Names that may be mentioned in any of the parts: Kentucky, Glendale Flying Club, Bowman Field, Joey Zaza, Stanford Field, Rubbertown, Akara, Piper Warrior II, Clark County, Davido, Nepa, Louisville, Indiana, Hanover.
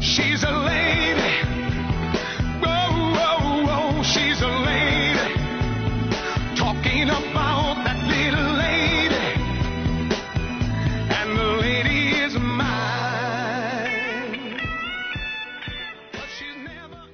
She's a lady. Oh, she's a lady. Talking about that little lady. And the lady is mine. But she's never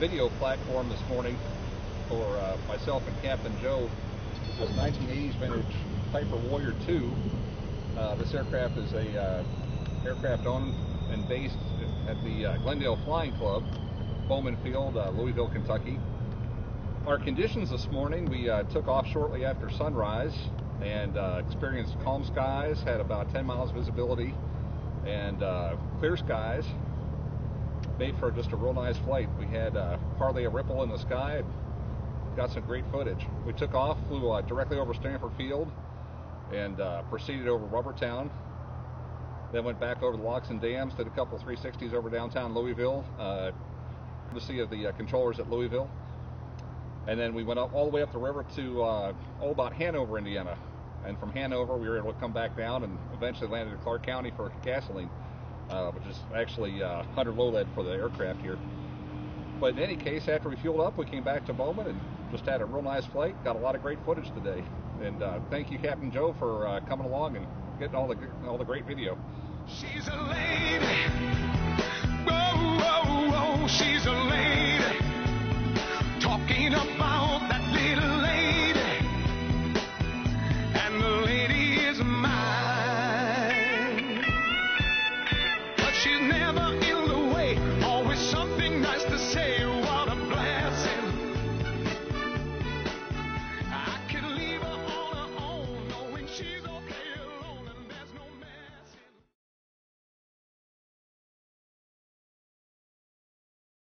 video platform this morning for myself and Captain Joe. This is 1980s vintage Piper Warrior II. This aircraft is a aircraft owned and based at the Glendale Flying Club, Bowman Field, Louisville, Kentucky. Our conditions this morning, we took off shortly after sunrise and experienced calm skies, had about 10 miles visibility, and clear skies made for just a real nice flight. We had hardly a ripple in the sky. Got some great footage. We took off, flew directly over Stanford Field, and proceeded over Rubbertown. Then went back over the locks and dams, did a couple 360s over downtown Louisville, courtesy of the controllers at Louisville. And then we went up all the way up the river to about Hanover, Indiana. And from Hanover, we were able to come back down and eventually landed in Clark County for gasoline, which is actually 100 low lead for the aircraft here. But in any case, after we fueled up, we came back to Bowman and just had a real nice flight. Got a lot of great footage today. And thank you, Captain Joe, for coming along and getting all the great video. She's a lady. Whoa, whoa, whoa. She's a lady. Talking about that little lady. And the lady is mine. But she's never